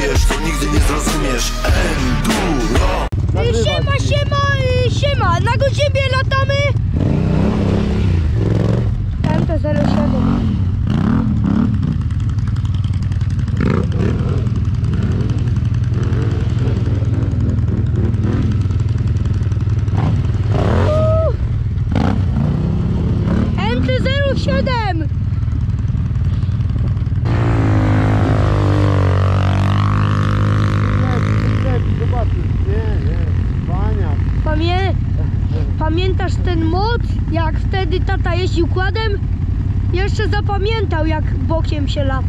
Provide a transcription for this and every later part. czujesz, to nigdy nie zrozumiesz. Enduro. Siema, na godzinie latamy. Tam to 07. Pamiętasz ten moc, jak wtedy tata jeździł quadem? Jeszcze zapamiętał, jak bokiem się lata.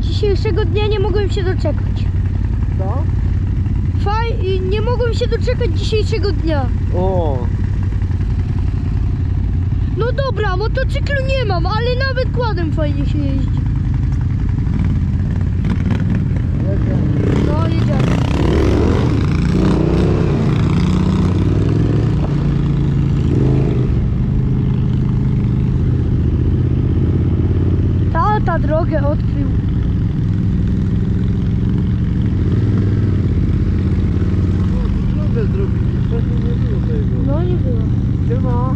Dzisiejszego dnia nie mogłem się doczekać. Co? Nie mogłem się doczekać dzisiejszego dnia. O. No dobra, motocyklu nie mam, ale nawet quadem fajnie się jeździ. No, jedziemy. Ta drogę odkrył. No nie było. Siema.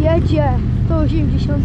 Jedzie 180.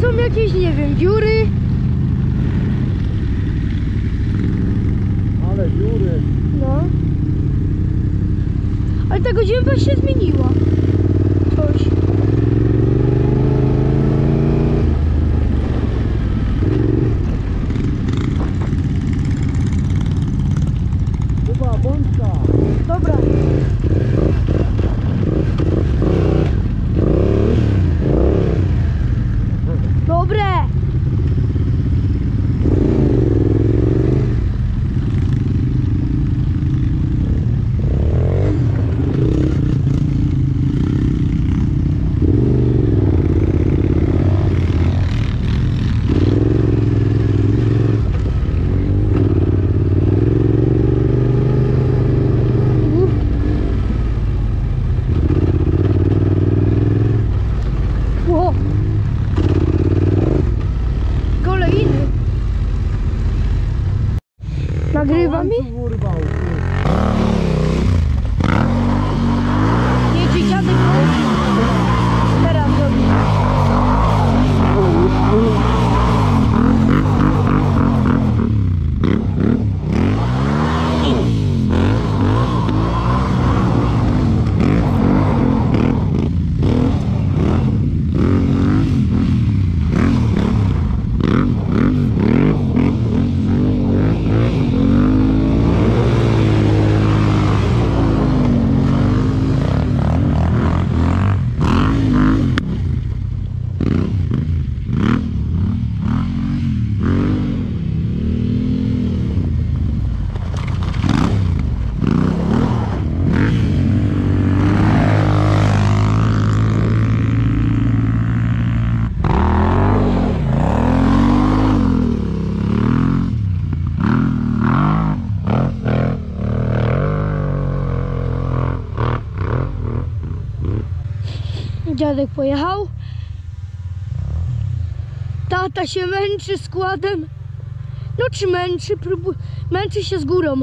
Są jakieś, nie wiem, dziury. Ale dziury. No. Ale ta godzina się zmieniła. Coś. Chyba bądźka. Dobra. Nagrywam mi? Jedzie dziadek. Teraz robię. Dziadek pojechał. Tata się męczy z quadem. No czy męczy? Męczy się z górą.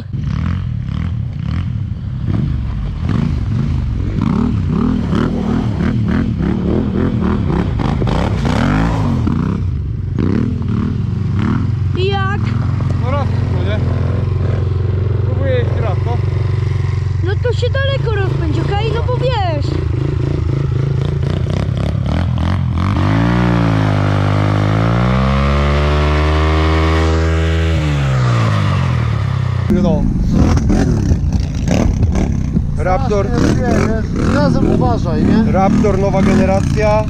Raptor. Nie, razem uważaj, nie? Raptor, nowa generacja.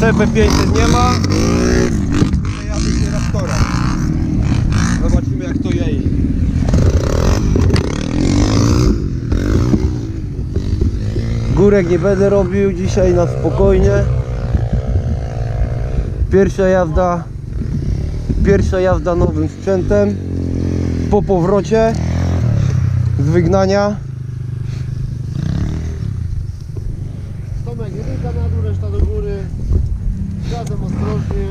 CP500 nie ma. Jadę się Raptora. Zobaczymy, jak to jeździ. Górek nie będę robił dzisiaj na spokojnie. Pierwsza jazda nowym sprzętem po powrocie z wygnania. Tomek, jedynka na dół, reszta do góry. Gazem ostrożnie.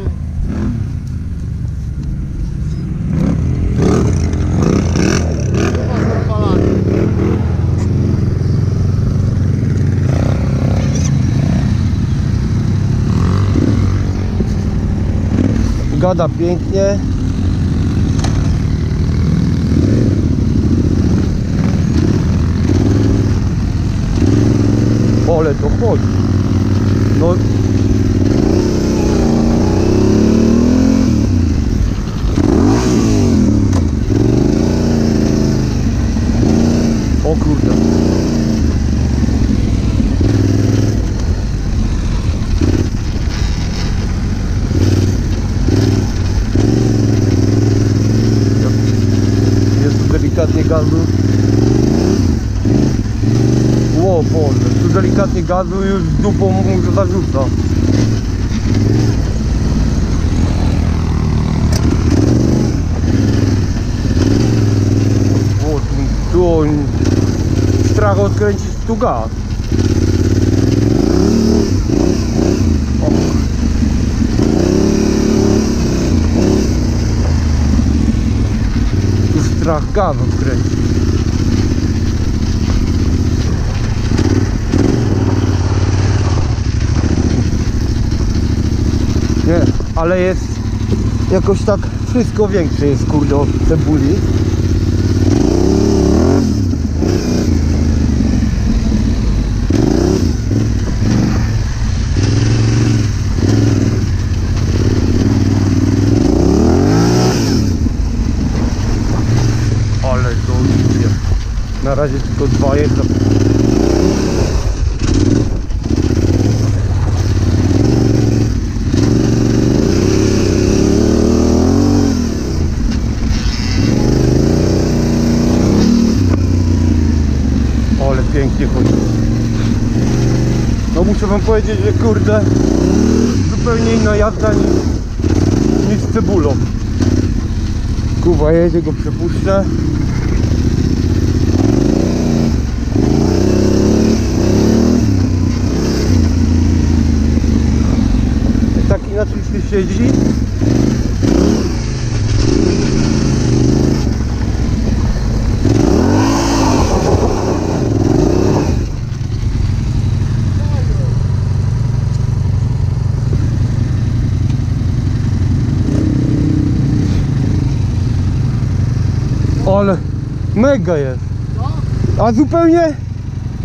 Gada pięknie. Ale to chodzi. No. O kurde. Jest tu delikatnie gazu. O Boże, tu delikatnie gazu już dupą mu zarzuca. O, tu strach odkręcić tu gaz. Tu strach gaz odkręcić. Ale jest jakoś tak wszystko większe jest, kurde, od cebuli. Ale to nie wiem. Na razie tylko dwa jeżdżą. Pięknie chodzi. No muszę wam powiedzieć, że kurde, zupełnie inna jazda niż z cebulą. Kuba jedzie, go przepuszczę. Tak inaczej się siedzi. Ale mega jest. No? A zupełnie?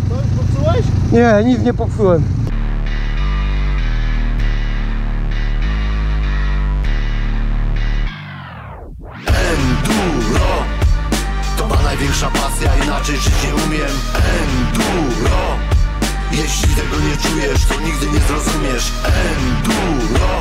To już popsułeś? Nie, nic nie popsułem. Enduro to ma największa pasja, inaczej żyć nie umiem. Enduro, jeśli tego nie czujesz, to nigdy nie zrozumiesz. Enduro.